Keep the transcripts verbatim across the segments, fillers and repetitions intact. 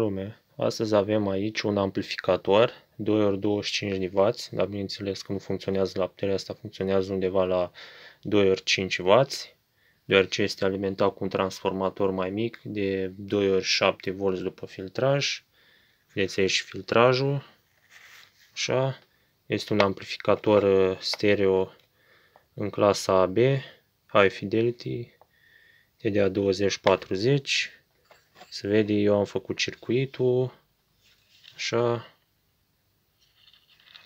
Lume. Astăzi avem aici un amplificator doi ori douăzeci și cinci de wați, dar bineînțeles că nu funcționează la puterea asta, funcționează undeva la doi ori cinci wați, deoarece este alimentat cu un transformator mai mic de doi ori șapte volți după filtraj. Vedeți aici filtrajul. Așa. Este un amplificator stereo în clasa A B, High Fidelity, T D A douăzeci patruzeci. Se vede, eu am făcut circuitul, așa,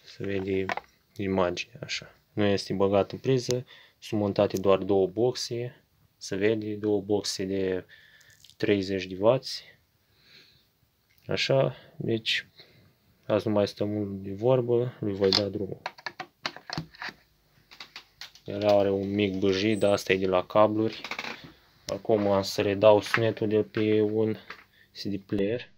se vede imaginea, așa. Nu este băgat în priză, sunt montate doar două boxe, se vede, două boxe de treizeci de wați, așa, deci, azi nu mai stăm mult de vorbă, lui voi da drumul. El are un mic bâjit, dar asta e de la cabluri. Acum am să redau sunetul de pe un C D player.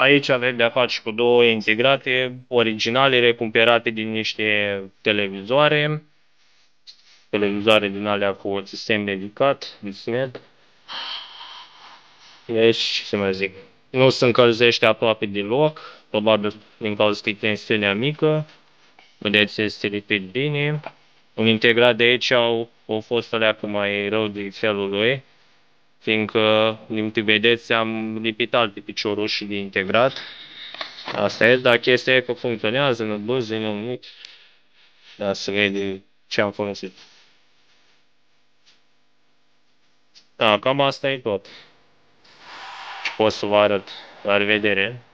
Aici avem de-a face cu două integrate originale recuperate din niște televizoare. Televizoare din alea cu un sistem dedicat, internet. Deci, ce mai zic, nu se încălzește aproape deloc, probabil din cauza că e tensiunea mică. Vedeți, este lipit bine. Un integrat de aici au, au fost alea cu mai rău de felul lui. Fiindcă, din câte vedeți, am lipit alte picioruși de integrat. Asta e, dar chestia e că funcționează, nu buzi, nu nimic. Dar se vede ce am folosit. Da, cam asta e tot. Pot să vă arăt. La revedere!